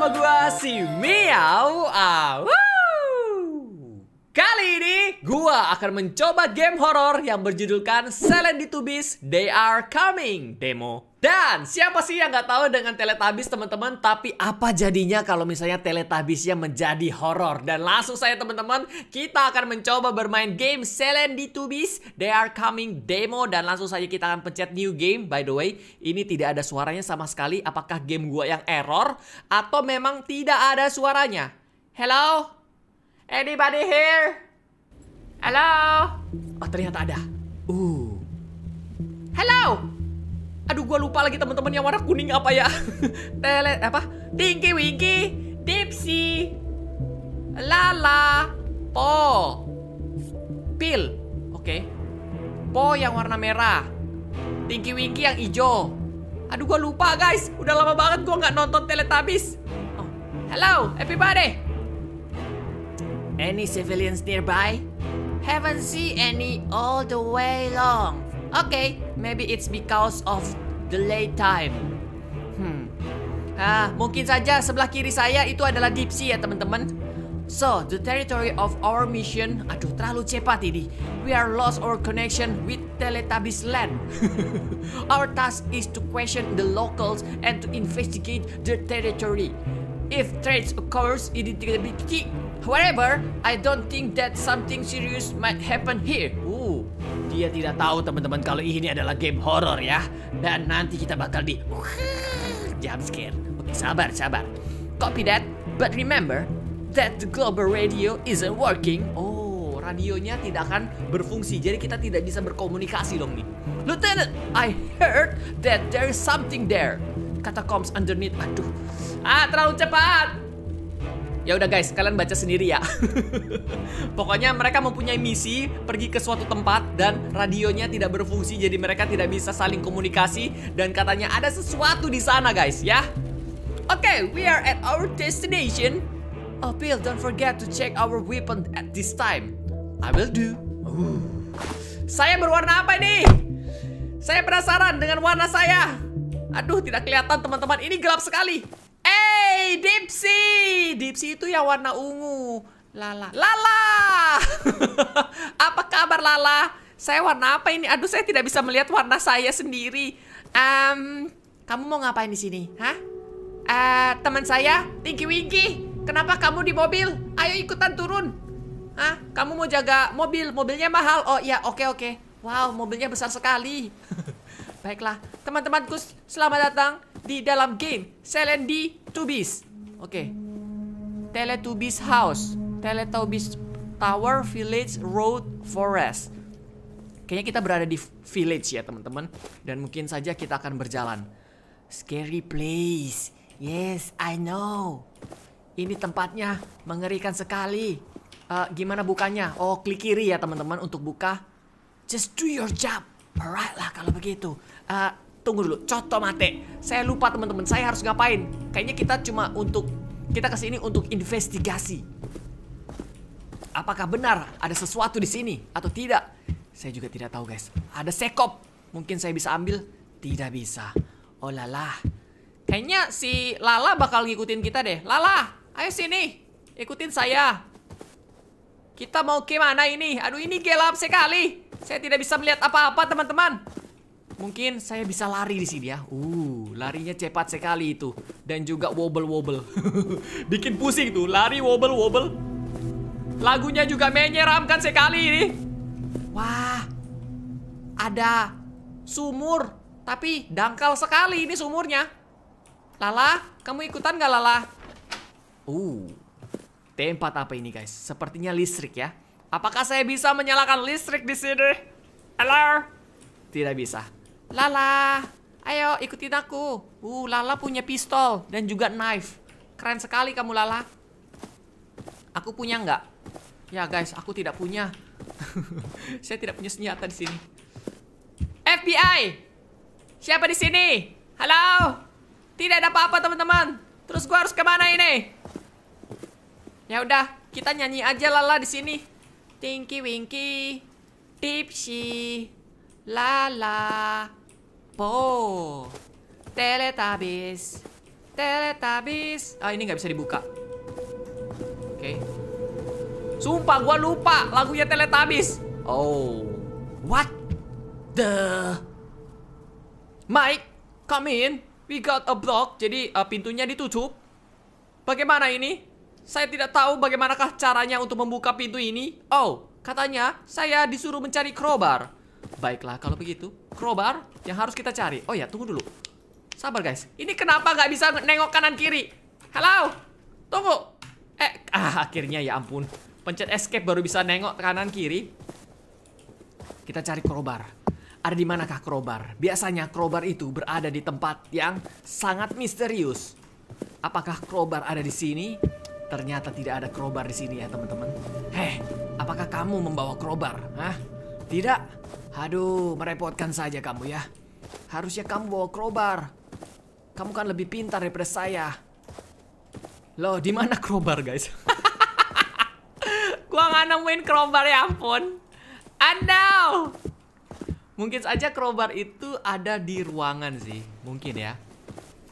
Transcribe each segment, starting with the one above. sama gua si MiawAug. Kali ini gua akan mencoba game horor yang berjudulkan Slendytubbies They are coming demo. Dan siapa sih yang gak tahu dengan Teletubbies teman-teman? Tapi apa jadinya kalau misalnya Teletubbiesnya menjadi horor? Dan langsung saya teman-teman, kita akan mencoba bermain game Slendytubbies They are coming demo. Dan langsung saja kita akan pencet new game. By the way, ini tidak ada suaranya sama sekali. Apakah game gua yang error? Atau memang tidak ada suaranya? Hello? Anybody here? Halo? Oh, ternyata ada. Hello? Aduh, gue lupa lagi teman-teman yang warna kuning apa ya? Tinky Winky, Dipsy, Lala, Po, Pil. Oke. Po yang warna merah, Tinky Winky yang hijau. Aduh, gue lupa guys. Udah lama banget gue nggak nonton Teletubbies. Oh. Hello, everybody. Any civilians nearby? Haven't seen any all the way long. Okay, maybe it's because of the late time. Mungkin saja sebelah kiri saya itu adalah Dipsy ya teman-teman. So, the territory of our mission. Aduh, terlalu cepat ini. We are lost our connection with Teletubbies land. Our task is to question the locals and to investigate their territory. If threats occurs, it will be key. However, I don't think that something serious might happen here. Dia tidak tahu teman-teman kalau ini adalah game horror ya. Dan nanti kita bakal di jump scare. Oke, sabar. Copy that. But remember that the global radio isn't working. Oh, radionya tidak akan berfungsi. Jadi kita tidak bisa berkomunikasi dong nih. Lieutenant, I heard that there is something there. Catacombs underneath. Aduh. Terlalu cepat. Ya udah guys, kalian baca sendiri ya. Pokoknya mereka mempunyai misi pergi ke suatu tempat dan radionya tidak berfungsi, jadi mereka tidak bisa saling komunikasi dan katanya ada sesuatu di sana guys ya. Okay, we are at our destination. Oh Bill, don't forget to check our weapon at this time. I will do. Saya berwarna apa ini? Saya penasaran dengan warna saya. Aduh, tidak kelihatan teman-teman, ini gelap sekali. Hey, Dipsy itu yang warna ungu. Lala. Apa kabar Lala? Saya warna apa ini? Aduh, saya tidak bisa melihat warna saya sendiri. Kamu mau ngapain di sini? Hah? Teman saya, Tinky Winky. Kenapa kamu di mobil? Ayo ikutan turun. Hah? Kamu mau jaga mobil? Mobilnya mahal. Oh iya, oke. Wow, mobilnya besar sekali. Baiklah, teman-temanku, selamat datang di dalam game Slendytubbies. Oke. Teletubbies house, Teletubbies tower, village, road, forest. Kayaknya kita berada di village ya teman-teman. Dan mungkin saja kita akan berjalan. Scary place. Yes, I know. Ini tempatnya mengerikan sekali. Gimana bukanya? Oh, klik kiri ya teman-teman untuk buka. Just do your job. Alright lah kalau begitu. Tunggu dulu, coto mate. Saya lupa teman-teman, saya harus ngapain? Kayaknya kita kesini untuk investigasi. Apakah benar ada sesuatu di sini atau tidak? Saya juga tidak tahu guys. Ada sekop, mungkin saya bisa ambil? Tidak bisa. Oh Lala, kayaknya si Lala bakal ngikutin kita deh. Lala, ayo sini, ikutin saya. Kita mau ke mana ini? Aduh, ini gelap sekali. Saya tidak bisa melihat apa-apa teman-teman. Mungkin saya bisa lari di sini ya. Larinya cepat sekali itu. Dan juga wobble-wobble. Bikin pusing tuh, lari wobble-wobble. Lagunya juga menyeramkan sekali ini. Wah, ada sumur. Tapi dangkal sekali ini sumurnya. Lala, kamu ikutan gak Lala? Tempat apa ini guys? Sepertinya listrik ya. Apakah saya bisa menyalakan listrik di sini? Halo? Tidak bisa. Lala, ayo ikutin aku. Lala punya pistol dan juga knife. Keren sekali kamu Lala. Aku punya nggak? Ya guys, aku tidak punya. Saya tidak punya senjata di sini. FBI, siapa di sini? Halo? Tidak ada apa-apa teman-teman. Terus gua harus kemana ini? Ya udah, kita nyanyi aja Lala di sini. Tinky Winky, Dipsy, Lala, Po, Teletubbies, Teletubbies. Ah, ini nggak bisa dibuka. Oke. Sumpah gua lupa lagunya Teletubbies. Oh. What the? Mike, come in. We got a block. Jadi pintunya ditutup. Bagaimana ini? Saya tidak tahu bagaimanakah caranya untuk membuka pintu ini. Oh, katanya saya disuruh mencari crowbar. Baiklah kalau begitu, crowbar yang harus kita cari. Oh ya, tunggu dulu. Sabar guys, ini kenapa nggak bisa nengok kanan kiri? Halo, tunggu. Akhirnya ya ampun. Pencet escape baru bisa nengok kanan kiri. Kita cari crowbar. Ada di manakah crowbar? Biasanya crowbar itu berada di tempat yang sangat misterius. Apakah crowbar ada di sini? Ternyata tidak ada crowbar di sini ya teman-teman. Heh, apakah kamu membawa crowbar? Hah? Tidak? Aduh, merepotkan saja kamu ya. Harusnya kamu bawa crowbar. Kamu kan lebih pintar daripada saya. Loh, di mana crowbar, guys? Gua nggak nemuin crowbar, ya ampun. Andau. Mungkin saja crowbar itu ada di ruangan sih, mungkin ya.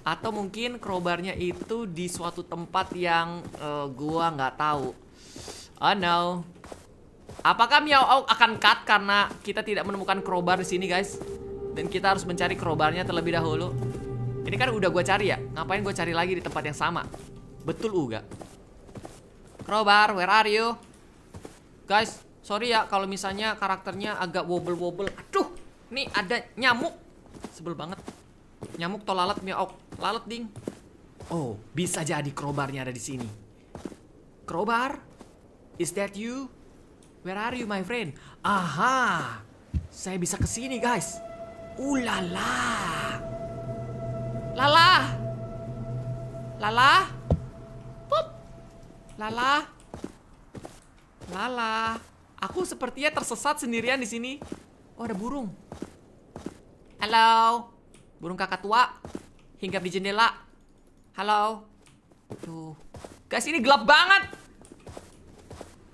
Atau mungkin crowbarnya itu di suatu tempat yang gua nggak tahu. Oh no. Apakah MiawAug akan cut karena kita tidak menemukan crowbar di sini, guys? Dan kita harus mencari crowbarnya terlebih dahulu. Ini kan udah gue cari ya. Ngapain gue cari lagi di tempat yang sama? Betul uga. Crowbar, where are you? Guys, sorry ya kalau misalnya karakternya agak wobble-wobble. Aduh, nih ada nyamuk. Sebel banget. Nyamuk to lalat MiawAug. Lalat ding. Oh, bisa jadi crowbarnya ada di sini. Crowbar? Is that you? Where are you my friend? Aha. Saya bisa ke sini, guys. Ulala. Lala, Lala, Pup. Lala, Lala. Aku sepertinya tersesat sendirian di sini. Oh, ada burung. Halo, burung kakak tua, hinggap di jendela. Halo. Tuh, guys, ini gelap banget.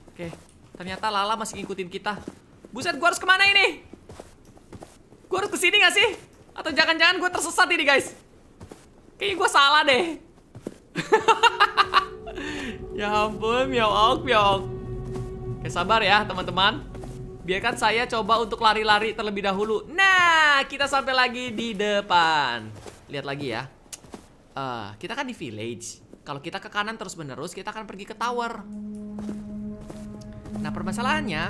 Oke, ternyata Lala masih ngikutin kita. Buset, gua harus kemana ini? Gua harus kesini gak sih? Atau jangan-jangan gue tersesat ini, guys? Kayaknya gue salah deh. Ya ampun, MiawAug. Oke, sabar ya teman-teman. Biarkan saya coba untuk lari-lari terlebih dahulu. Nah, kita sampai lagi di depan. Lihat lagi ya. Kita kan di village. Kalau kita ke kanan terus-menerus, kita akan pergi ke tower. Nah, permasalahannya,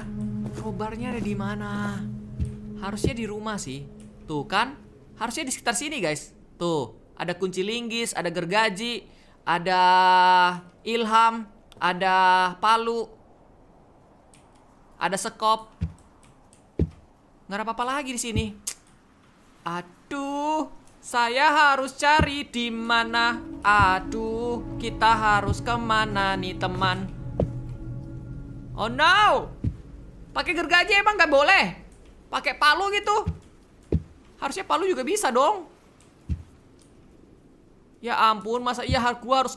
crowbarnya ada di mana? Harusnya di rumah sih. Tuh kan, harusnya di sekitar sini, guys. Tuh, ada kunci linggis, ada gergaji, ada ilham, ada palu, ada sekop. Nggak ada apa-apa lagi di sini. Aduh, saya harus cari di mana. Aduh, kita harus kemana nih, teman? Oh no, pakai gergaji emang nggak boleh? Pakai palu gitu? Harusnya palu juga bisa dong. Ya ampun, masa iya gua harus...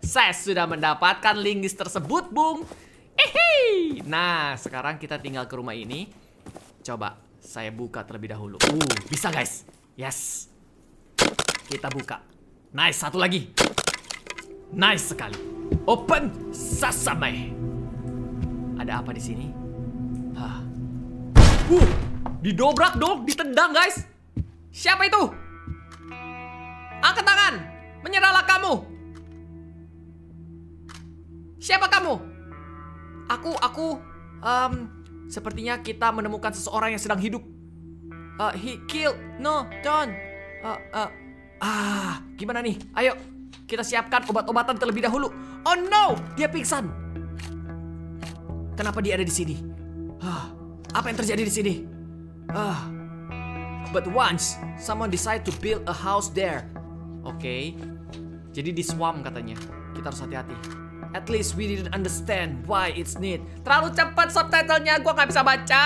Saya sudah mendapatkan linggis tersebut, Bung. Hihi. Nah, sekarang kita tinggal ke rumah ini. Coba saya buka terlebih dahulu. Bisa guys. Yes. Kita buka. Nice, satu lagi. Nice sekali. Open sesame. Ada apa di sini? Didobrak dong, ditendang guys. Siapa itu? Angkat tangan, menyerahlah kamu. Siapa kamu? Aku sepertinya kita menemukan seseorang yang sedang hidup. He killed, no, don't. Gimana nih? Ayo, kita siapkan obat-obatan terlebih dahulu. Oh no, dia pingsan. Kenapa dia ada di sini? Apa yang terjadi di sini? But once someone decide to build a house there. Oke. Jadi di swamp katanya. Kita harus hati-hati. At least we didn't understand why it's need. Terlalu cepat subtitlenya, gua nggak bisa baca.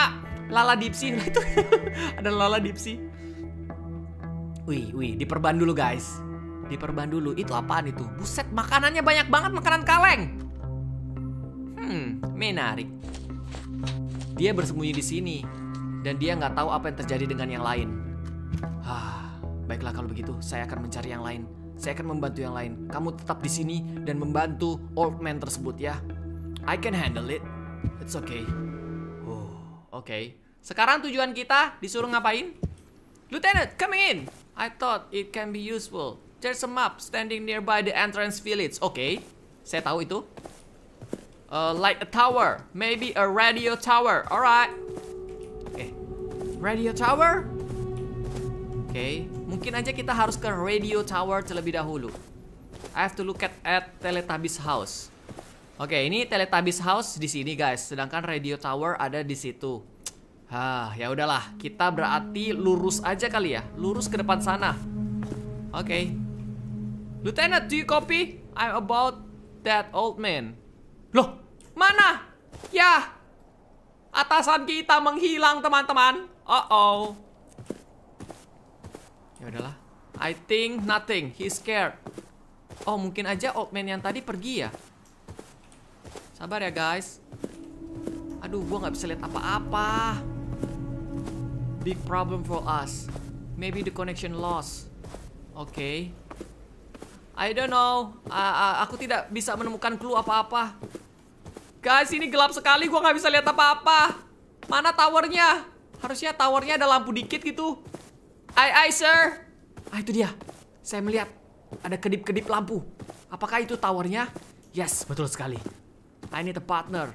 Lala Dipsy itu. Ada Lala Dipsy. Wih, diperban dulu guys. Diperban dulu. Itu apaan itu? Buset, makanannya banyak banget, makanan kaleng. Menarik. Dia bersembunyi di sini dan dia nggak tahu apa yang terjadi dengan yang lain. Baiklah kalau begitu, saya akan mencari yang lain. Saya akan membantu yang lain. Kamu tetap di sini dan membantu old man tersebut ya. I can handle it. It's okay. Oh, oke. Sekarang tujuan kita disuruh ngapain? Lieutenant, come in. I thought it can be useful. There's a map standing nearby the entrance village. Oke, saya tahu itu. Like a tower, maybe a radio tower. Alright. Oke, radio tower. Oke, mungkin aja kita harus ke radio tower terlebih dahulu. I have to look at Teletubbies house. Oke, ini Teletubbies house di sini guys. Sedangkan radio tower ada di situ. Hah, ya udahlah, kita berarti lurus aja kali ya, lurus ke depan sana. Oke, Lieutenant, do you copy? I'm about that old man. Loh, mana? Ya, atasan kita menghilang teman-teman. Oh oh. Ya udahlah. I think nothing. He's scared. Oh, mungkin aja old man yang tadi pergi ya. Sabar ya guys. Aduh, gua nggak bisa lihat apa-apa. Big problem for us. Maybe the connection lost. Oke. I don't know. Aku tidak bisa menemukan clue apa-apa. Guys, ini gelap sekali. Gua nggak bisa lihat apa-apa. Mana towernya? Harusnya towernya ada lampu dikit gitu. Aye, aye, sir. Ah, itu dia. Saya melihat ada kedip-kedip lampu. Apakah itu towernya? Yes, betul sekali. I need a partner.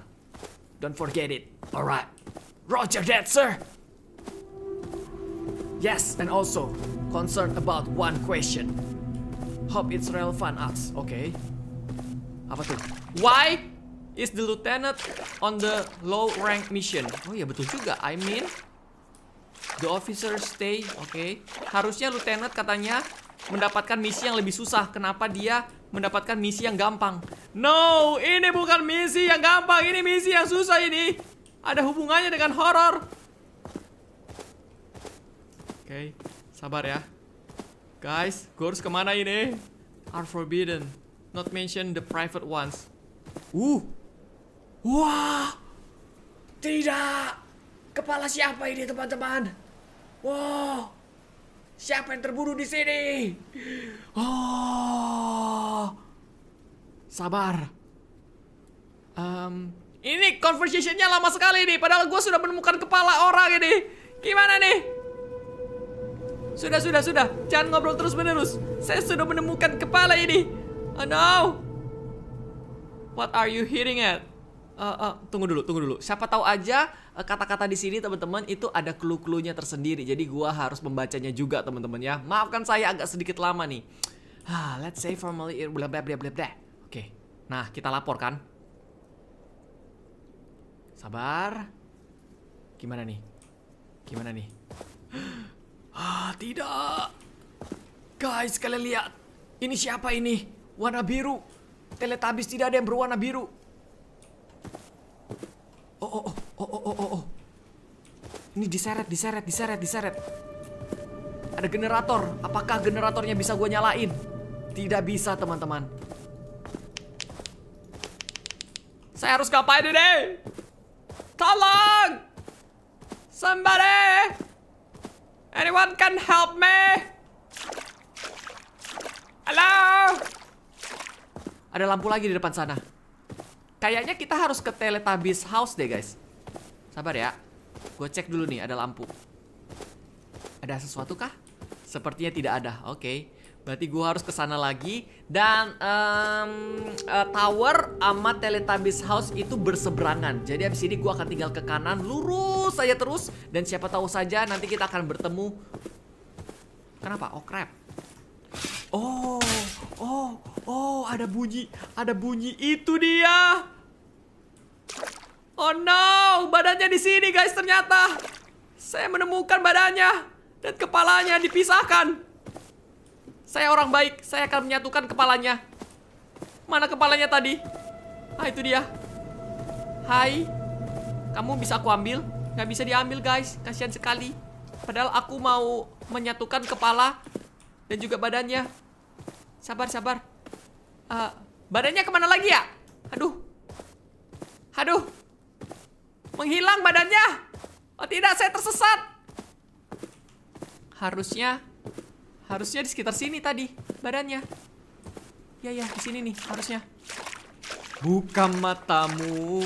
Don't forget it. Alright. Roger that, sir. Yes, and also concerned about one question. Hope it's relevant us. Oke. Apa tuh? Why is the lieutenant on the low rank mission? Oh ya, betul juga. I mean, the officer stay. Oke. Harusnya lieutenant katanya mendapatkan misi yang lebih susah. Kenapa dia mendapatkan misi yang gampang? No, ini bukan misi yang gampang. Ini misi yang susah ini. Ada hubungannya dengan horor. Oke, sabar ya. Guys, gue harus kemana ini? Are forbidden. Not mention the private ones. Wah. Tidak. Kepala siapa ini teman-teman? Wow, siapa yang terbunuh di sini? Oh, sabar. Ini conversationnya lama sekali nih. Padahal gue sudah menemukan kepala orang ini. Gimana nih? Sudah. Jangan ngobrol terus-menerus. Saya sudah menemukan kepala ini. Oh no. What are you hitting at? Tunggu dulu. Siapa tahu aja kata-kata di sini teman-teman itu ada clue-cluenya tersendiri. Jadi gua harus membacanya juga teman-teman ya. Maafkan saya agak sedikit lama nih. Let's say formally bla bla bla bla. Oke. Nah, kita lapor kan. Sabar. Gimana nih? Tidak. Guys, kalian lihat. Ini siapa ini? Warna biru. Teletubbies tidak ada yang berwarna biru. Oh. Ini diseret. Ada generator. Apakah generatornya bisa gue nyalain? Tidak bisa, teman-teman. Saya harus ngapain ini? Tolong! Somebody! Anyone can help me? Halo? Ada lampu lagi di depan sana. Kayaknya kita harus ke Teletubbies house deh guys. Sabar ya. Gue cek dulu nih, ada lampu. Ada sesuatu kah? Sepertinya tidak ada. Oke. Berarti gue harus ke sana lagi. Dan tower sama Teletubbies house itu berseberangan. Jadi abis ini gue akan tinggal ke kanan. Lurus saja terus. Dan siapa tahu saja nanti kita akan bertemu. Kenapa? Oh crap. Oh, ada bunyi. Itu dia. Oh no, badannya di sini guys ternyata. Saya menemukan badannya dan kepalanya dipisahkan. Saya orang baik, saya akan menyatukan kepalanya. Mana kepalanya tadi? Ah, itu dia. Hai. Kamu bisa aku ambil? Nggak bisa diambil guys, kasihan sekali. Padahal aku mau menyatukan kepala dan juga badannya. Sabar. Badannya kemana lagi ya? Aduh. Menghilang badannya. Oh tidak, saya tersesat. Harusnya Harusnya di sekitar sini tadi badannya. Ya ya, di sini nih harusnya. Buka matamu.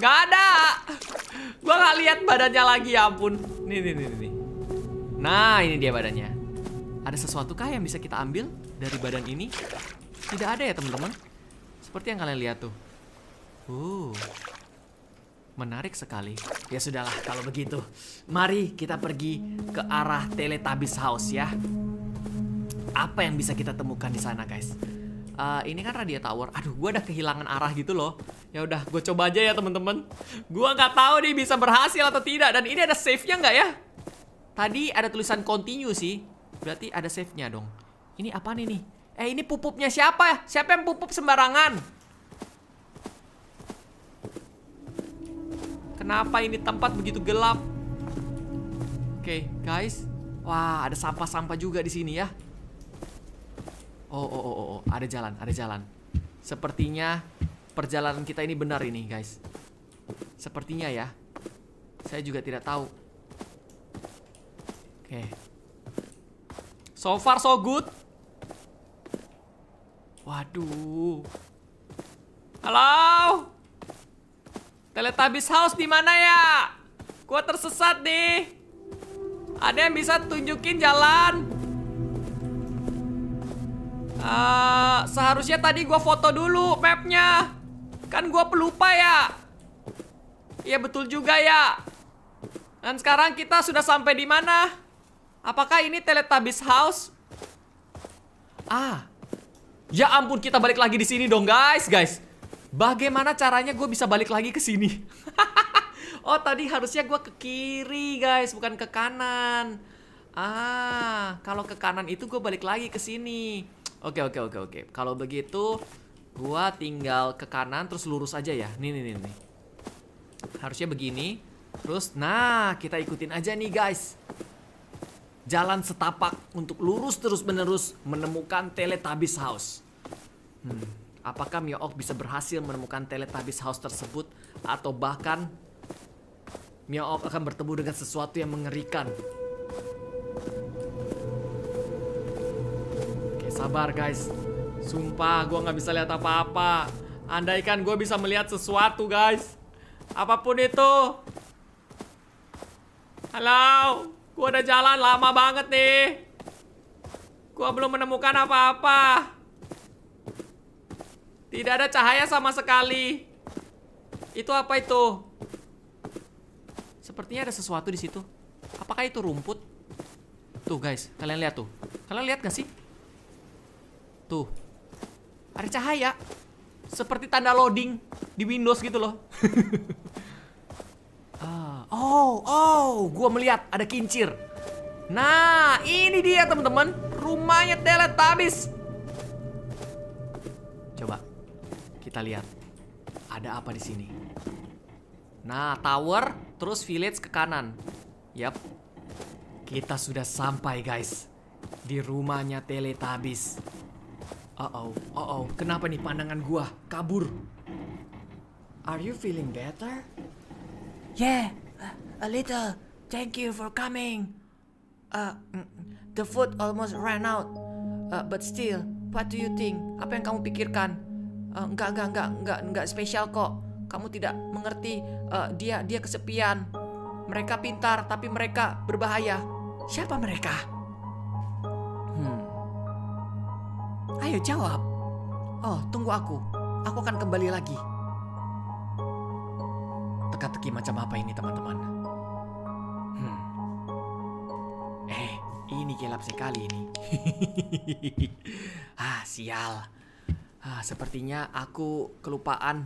Gak ada. Gua gak lihat badannya lagi, ya ampun. Nih. Nah, ini dia badannya. Ada sesuatu kah yang bisa kita ambil dari badan ini? Tidak ada ya, teman-teman. Seperti yang kalian lihat tuh. Menarik sekali. Ya sudahlah kalau begitu. Mari kita pergi ke arah Teletubbies House ya. Apa yang bisa kita temukan di sana, guys? Ini kan Radia Tower. Aduh, gue udah kehilangan arah gitu loh. Ya udah, gue coba aja ya teman-teman. Gue nggak tahu nih bisa berhasil atau tidak. Dan ini ada save-nya nggak ya? Tadi ada tulisan continue sih. Berarti ada save-nya dong. Ini apa nih? Ini pupupnya siapa? Siapa yang pupup sembarangan? Kenapa ini tempat begitu gelap? Oke, guys. Wah, ada sampah-sampah juga di sini ya. Oh, ada jalan, Sepertinya perjalanan kita ini benar ini, guys. Sepertinya ya. Saya juga tidak tahu. Oke. So far so good. Waduh. Halo? Teletubbies House di mana ya? Gua tersesat nih. Ada yang bisa tunjukin jalan? Seharusnya tadi gue foto dulu mapnya. Kan gue pelupa ya. Iya betul juga ya. Dan sekarang kita sudah sampai di mana? Apakah ini Teletubbies House? Ya ampun, kita balik lagi di sini dong guys. Bagaimana caranya gue bisa balik lagi ke sini? Oh tadi harusnya gue ke kiri guys, bukan ke kanan. Kalau ke kanan itu gue balik lagi ke sini. Oke. Kalau begitu, gua tinggal ke kanan terus lurus aja ya. Nih. Harusnya begini. Terus, nah kita ikutin aja nih guys. Jalan setapak untuk lurus terus menerus menemukan Teletubbies House. Apakah MiawAug bisa berhasil menemukan Teletubbies House tersebut? Atau bahkan MiawAug akan bertemu dengan sesuatu yang mengerikan? Sabar guys, sumpah gue nggak bisa lihat apa-apa. Andaikan gue bisa melihat sesuatu guys, apapun itu. Halo, gue udah jalan lama banget nih. Gue belum menemukan apa-apa. Tidak ada cahaya sama sekali. Itu apa itu? Sepertinya ada sesuatu di situ. Apakah itu rumput? Tuh guys, kalian lihat tuh. Kalian lihat gak sih? Tuh, ada cahaya. Seperti tanda loading di Windows gitu loh. Gue melihat ada kincir. Nah, ini dia teman-teman, rumahnya Teletubbies. Coba kita lihat ada apa di sini. Nah, tower terus village ke kanan. Yap. Kita sudah sampai guys di rumahnya Teletubbies. Oh, kenapa nih pandangan gua kabur? Are you feeling better? Yeah, a little. Thank you for coming. The food almost ran out. But still, what do you think? Apa yang kamu pikirkan? Enggak spesial kok. Kamu tidak mengerti. Dia kesepian. Mereka pintar, tapi mereka berbahaya. Siapa mereka? Ayo jawab. Oh, tunggu aku. Aku akan kembali lagi. Teka-teki macam apa ini, teman-teman? Ini gelap sekali ini. Sial. Sepertinya aku kelupaan.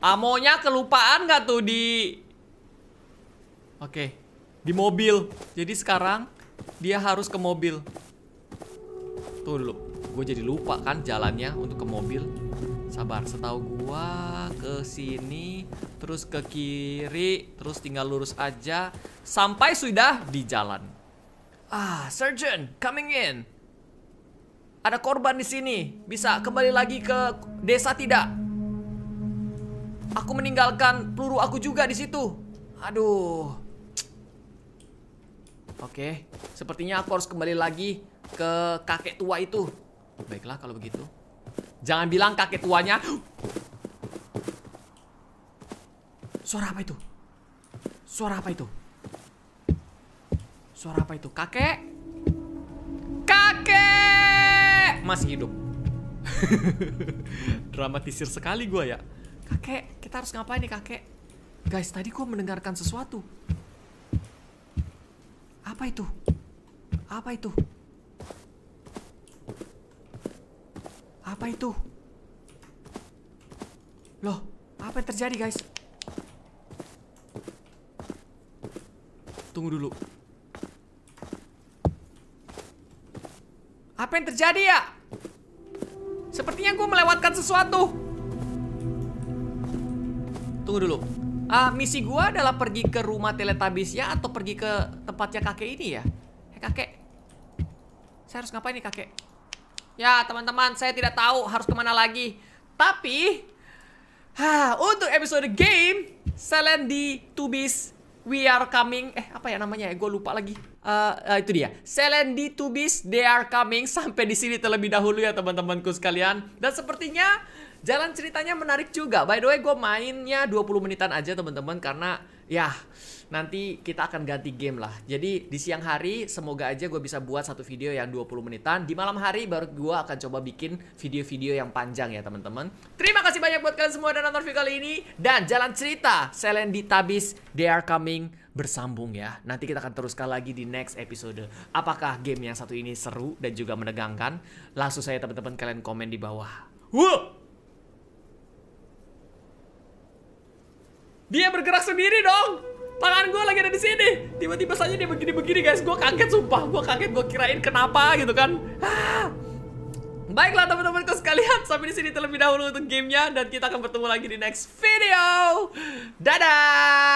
Amonya kelupaan gak tuh di... Oke, di mobil. Jadi sekarang dia harus ke mobil. Tuh dulu, gue jadi lupa kan jalannya untuk ke mobil. Sabar, setahu gue ke sini, terus ke kiri, terus tinggal lurus aja sampai sudah di jalan. Surgeon, coming in. Ada korban di sini. Bisa kembali lagi ke desa tidak? Aku meninggalkan peluru aku juga di situ. Aduh. Oke, sepertinya aku harus kembali lagi ke kakek tua itu. Baiklah kalau begitu. Jangan bilang kakek tuanya. Suara apa itu? Suara apa itu? Suara apa itu? Kakek? Kakek! Masih hidup. Dramatisir sekali gue ya. Kakek, kita harus ngapain nih kakek? Guys, tadi gue mendengarkan sesuatu. Apa itu? Apa itu? Apa itu? Loh, apa yang terjadi guys? Tunggu dulu. Apa yang terjadi ya? Sepertinya gue melewatkan sesuatu. Tunggu dulu. Misi gue adalah pergi ke rumah Teletubbies ya, atau pergi ke tempatnya kakek ini ya. Hei kakek, saya harus ngapain nih kakek? Ya teman-teman, saya tidak tahu harus kemana lagi. Tapi untuk episode game Slendytubbies We Are Coming, apa ya namanya ya, gue lupa lagi. Itu dia, Slendytubbies They Are Coming. Sampai di sini terlebih dahulu ya teman-temanku sekalian. Dan sepertinya jalan ceritanya menarik juga. By the way, gue mainnya 20 menitan aja teman-teman, karena ya nanti kita akan ganti game lah. Jadi di siang hari semoga aja gue bisa buat satu video yang 20 menitan. Di malam hari baru gue akan coba bikin video-video yang panjang ya teman-teman. Terima kasih banyak buat kalian semua udah nonton video kali ini. Dan jalan cerita Slendytubbies They Are Coming bersambung ya. Nanti kita akan teruskan lagi di next episode. Apakah game yang satu ini seru dan juga menegangkan? Langsung saya teman-teman, kalian komen di bawah. Wuh! Dia bergerak sendiri dong! Tangan gue lagi ada di sini. Tiba-tiba saja dia begini-begini guys. Gue kaget sumpah. Gue kaget. Gue kirain kenapa gitu kan. Baiklah teman-temanku sekalian, sampai di sini terlebih dahulu untuk gamenya, dan kita akan bertemu lagi di next video. Dadah.